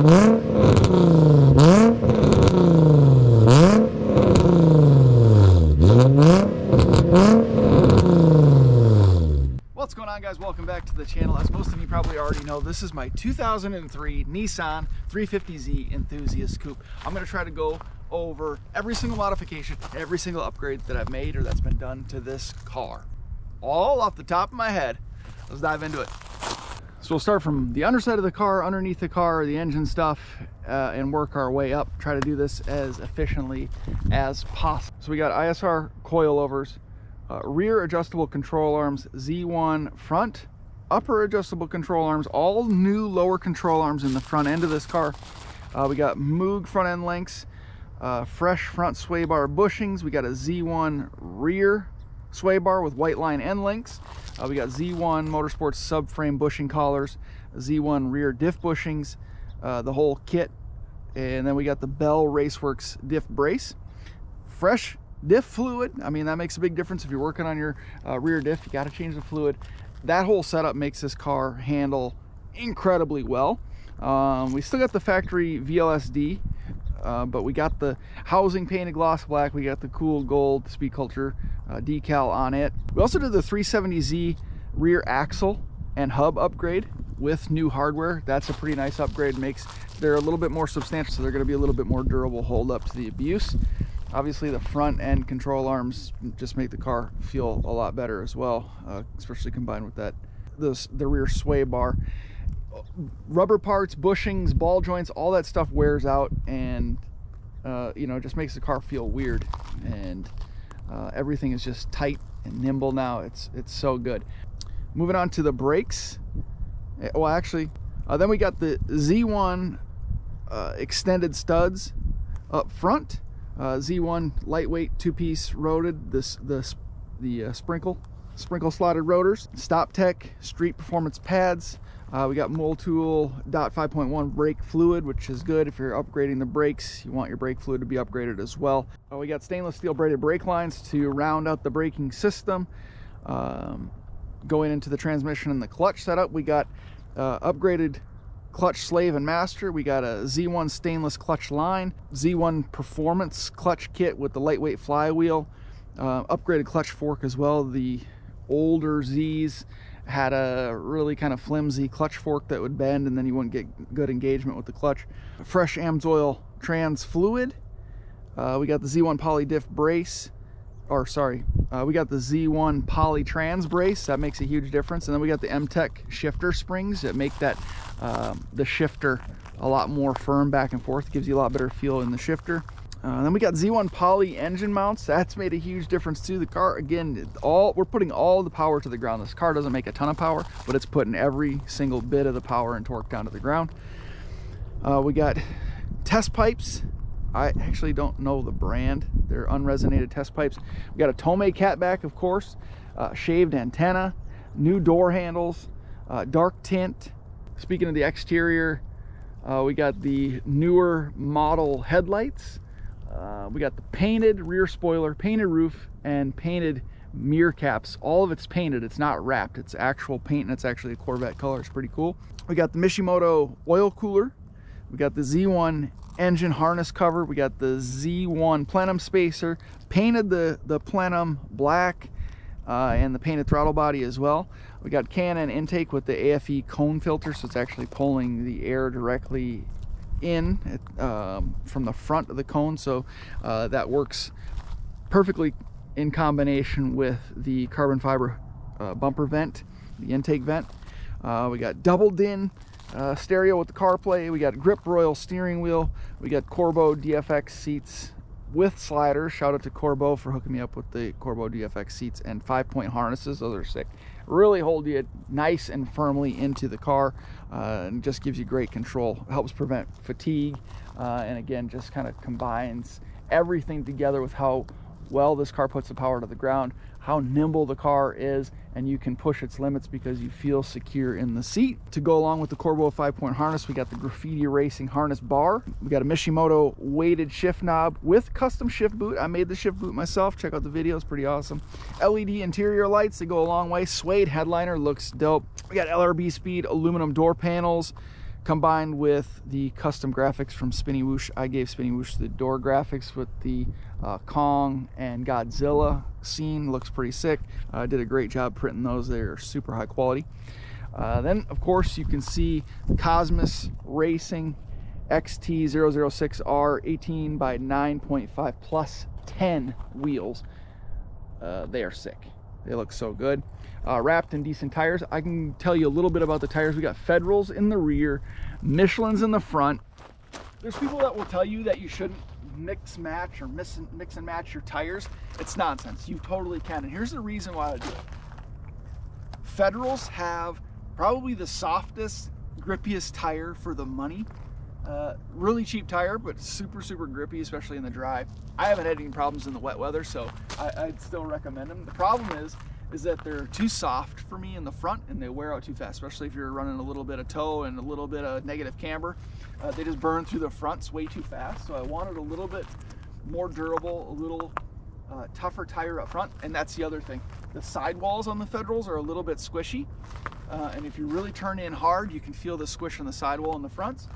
What's going on, guys? Welcome back to the channel. As most of you probably already know, this is my 2003 Nissan 350Z enthusiast coupe. I'm going to try to go over every single modification, every single upgrade that I've made or that's been done to this car, all off the top of my head. Let's dive into it. So we'll start from the underside of the car, underneath the car, the engine stuff, and work our way up. Try to do this as efficiently as possible. So we got ISR coilovers, rear adjustable control arms, Z1 front, upper adjustable control arms, all new lower control arms in the front end of this car. We got Moog front end links, fresh front sway bar bushings. We got a Z1 rear sway bar with Whiteline end links. We got Z1 Motorsports subframe bushing collars, Z1 rear diff bushings, the whole kit. And then we got the Bell Raceworks diff brace, fresh diff fluid. I mean, that makes a big difference. If you're working on your rear diff, you got to change the fluid. That whole setup makes this car handle incredibly well. We still got the factory VLSD, but we got the housing painted gloss black. We got the cool Gold Speed Culture decal on it. We also did the 370Z rear axle and hub upgrade with new hardware. That's a pretty nice upgrade. They're a little bit more substantial, so they're going to be a little bit more durable, hold up to the abuse. Obviously the front end control arms just make the car feel a lot better as well, especially combined with that the rear sway bar. Rubber parts, bushings, ball joints, all that stuff wears out, and you know, just makes the car feel weird, and everything is just tight and nimble now. It's so good. Moving on to the brakes. Well, actually, then we got the Z1 extended studs up front. Z1 lightweight two-piece roaded. The sprinkle slotted rotors. Stoptech street performance pads. We got Moltool .5.1 brake fluid, which is good. If you're upgrading the brakes, you want your brake fluid to be upgraded as well. We got stainless steel braided brake lines to round out the braking system. Going into the transmission and the clutch setup, we got upgraded clutch slave and master. We got a Z1 stainless clutch line, Z1 performance clutch kit with the lightweight flywheel, upgraded clutch fork as well. The older Z's had a really kind of flimsy clutch fork that would bend, and then you wouldn't get good engagement with the clutch. Fresh Amsoil trans fluid. We got the Z1 poly diff brace, or sorry, we got the Z1 poly trans brace. That makes a huge difference. And then we got the MTEC shifter springs that make that the shifter a lot more firm back and forth. It gives you a lot better feel in the shifter. Then we got Z1 poly engine mounts. That's made a huge difference to the car. Again, we're putting all the power to the ground. This car doesn't make a ton of power, but it's putting every single bit of the power and torque down to the ground. We got test pipes. I actually don't know the brand. They're unresonated test pipes. We got a Tomei catback, of course, shaved antenna, new door handles, dark tint. Speaking of the exterior, we got the newer model headlights. We got the painted rear spoiler, painted roof, and painted mirror caps. All of it's painted. It's not wrapped. It's actual paint, and it's actually a Corvette color. It's pretty cool. We got the Mishimoto oil cooler. We got the Z1 engine harness cover. We got the Z1 plenum spacer. Painted the plenum black, and the painted throttle body as well. We got Canon intake with the AFE cone filter, so it's actually pulling the air directly in from the front of the cone, so that works perfectly in combination with the carbon fiber bumper vent, the intake vent. We got double din stereo with the CarPlay. We got Grip Royal steering wheel. We got Corbeau DFX seats with sliders. Shout out to Corbeau for hooking me up with the Corbeau DFX seats and 5-point harnesses. Those are sick. Really hold you nice and firmly into the car, and just gives you great control. Helps prevent fatigue, and again, just kind of combines everything together with how well this car puts the power to the ground, how nimble the car is, and you can push its limits because you feel secure in the seat. To go along with the Corbeau 5-point harness, we got the Graffiti Racing harness bar. We got a Mishimoto weighted shift knob with custom shift boot. I made the shift boot myself. Check out the video, it's pretty awesome. LED interior lights, they go a long way. Suede headliner, looks dope. We got LRB Speed aluminum door panels, combined with the custom graphics from Spinny Woosh. I gave Spinny Woosh the door graphics with the Kong and Godzilla scene. Looks pretty sick. I did a great job printing those. They're super high quality. Then of course you can see Cosmos Racing XT006R 18x9.5 plus 10 wheels. They are sick. They look so good. Wrapped in decent tires. I can tell you a little bit about the tires. We got Federals in the rear, Michelins in the front. There's people that will tell you that you shouldn't mix match or mix and match your tires. It's nonsense. You totally can. And here's the reason why I do it. Federals have probably the softest, grippiest tire for the money. Really cheap tire, but super, super grippy, especially in the dry. I haven't had any problems in the wet weather, so I'd still recommend them. The problem is that they're too soft for me in the front, and they wear out too fast, especially if you're running a little bit of tow and a little bit of negative camber. They just burn through the fronts way too fast, so I wanted a little bit more durable, a little tougher tire up front. And that's the other thing. The sidewalls on the Federals are a little bit squishy, and if you really turn in hard, you can feel the squish on the sidewall in the fronts.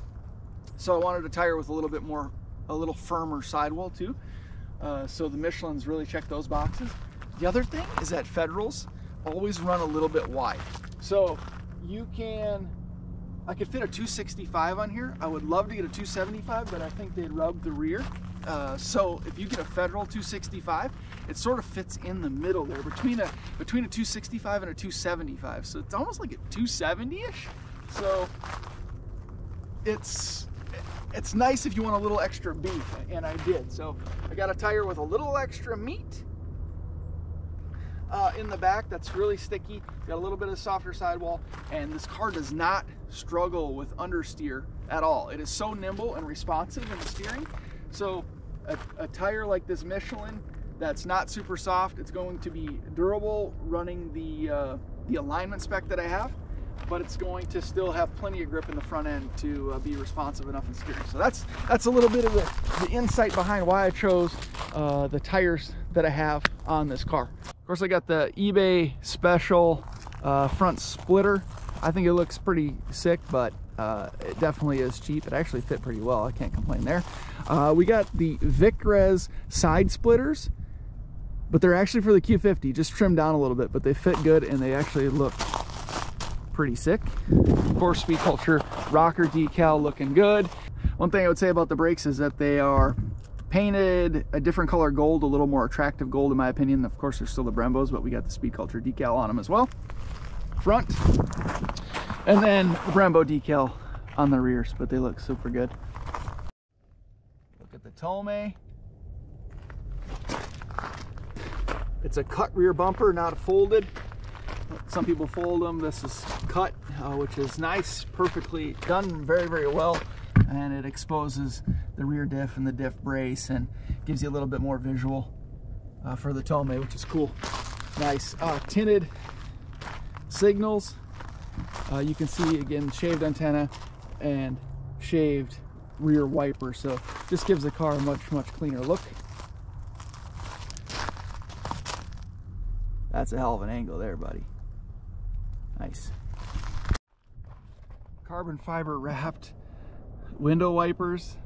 So I wanted a tire with a little bit more, a little firmer sidewall too. So the Michelins really check those boxes. The other thing is that Federals always run a little bit wide. So you can, I could fit a 265 on here. I would love to get a 275, but I think they rub the rear. So if you get a Federal 265, it sort of fits in the middle there between a 265 and a 275. So it's almost like a 270-ish. So it's nice if you want a little extra beef, and I did. So I got a tire with a little extra meat in the back that's really sticky. Got a little bit of softer sidewall, and this car does not struggle with understeer at all. It is so nimble and responsive in the steering. So a tire like this Michelin that's not super soft, it's going to be durable running the alignment spec that I have, but it's going to still have plenty of grip in the front end to be responsive enough in steering. So that's a little bit of the insight behind why I chose the tires that I have on this car. Of course, I got the eBay special front splitter. I think it looks pretty sick, but it definitely is cheap. It actually fit pretty well. I can't complain there. We got the Vicrez side splitters, but they're actually for the Q50, just trimmed down a little bit, but they fit good and they actually look pretty sick. Gold Speed Culture rocker decal looking good. One thing I would say about the brakes is that they are painted a different color gold, a little more attractive gold in my opinion. Of course, there's still the Brembos, but we got the Speed Culture decal on them as well. Front, and then the Brembo decal on the rears, but they look super good. Look at the Tomei. It's a cut rear bumper, not folded. Some people fold them. This is cut, which is nice, perfectly done, very, very well. And it exposes the rear diff and the diff brace and gives you a little bit more visual for the Tomei, which is cool. Nice tinted signals. You can see, again, shaved antenna and shaved rear wiper. So this gives the car a much, much cleaner look. That's a hell of an angle there, buddy. Nice. Carbon fiber wrapped window wipers.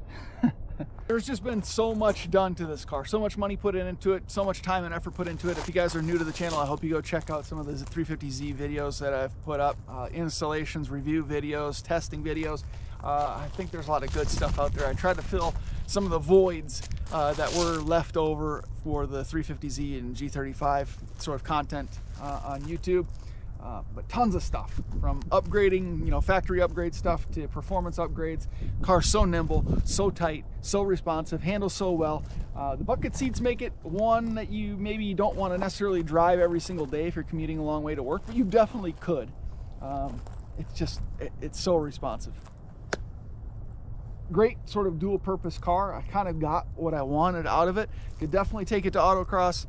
There's just been so much done to this car, so much money put into it, so much time and effort put into it. If you guys are new to the channel, I hope you go check out some of the 350Z videos that I've put up, installations, review videos, testing videos. I think there's a lot of good stuff out there. I tried to fill some of the voids that were left over for the 350Z and G35 sort of content on YouTube. But tons of stuff, from upgrading, you know, factory upgrade stuff to performance upgrades. Car so nimble, so tight, so responsive, handles so well. The bucket seats make it one that you maybe don't want to necessarily drive every single day if you're commuting a long way to work, but you definitely could. It's just, it's so responsive. Great sort of dual purpose car. I kind of got what I wanted out of it. Could definitely take it to autocross.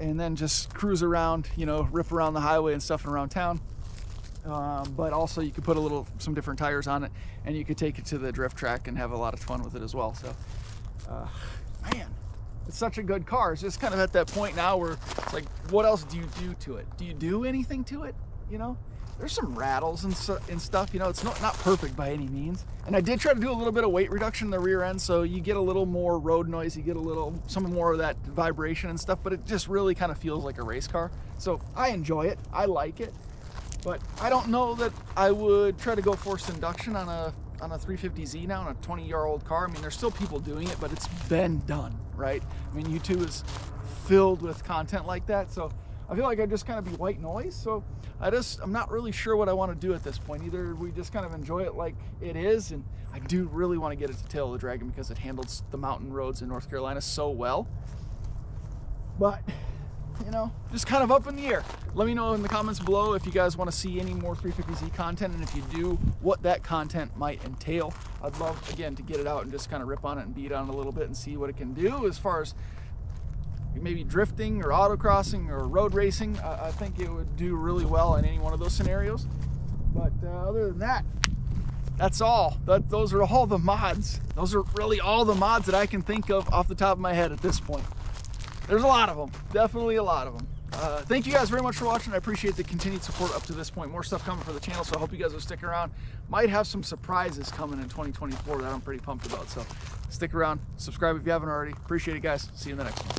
And then just cruise around, you know, rip around the highway and stuff and around town. But also you could put some different tires on it, and you could take it to the drift track and have a lot of fun with it as well. So, man, it's such a good car. It's just kind of at that point now where it's like, what else do you do to it? Do you do anything to it? You know, there's some rattles and stuff, you know, it's not perfect by any means. And I did try to do a little bit of weight reduction in the rear end, so you get a little more road noise, you get a little, some more of that vibration and stuff, but it just really kind of feels like a race car. So I enjoy it, I like it, but I don't know that I would try to go forced induction on a 350Z now, on a 20-year-old car. I mean, there's still people doing it, but it's been done, right? I mean, YouTube is filled with content like that, so I feel like I'd just kind of be white noise. So I'm not really sure what I want to do at this point. Either we just kind of enjoy it like it is, and I do really want to get it to Tail of the Dragon because it handles the mountain roads in North Carolina so well. But, you know, just kind of up in the air. Let me know in the comments below if you guys want to see any more 350Z content, and if you do, what that content might entail. I'd love, again, to get it out and just kind of rip on it and beat on it a little bit and see what it can do as far as maybe drifting or autocrossing or road racing. I think it would do really well in any one of those scenarios. But other than that, that's all. Those are all the mods. Those are really all the mods that I can think of off the top of my head at this point. There's a lot of them, definitely a lot of them. Thank you guys very much for watching. I appreciate the continued support up to this point. More stuff coming for the channel, so I hope you guys will stick around. Might have some surprises coming in 2024 that I'm pretty pumped about, so stick around. Subscribe if you haven't already. Appreciate it, guys. See you in the next one.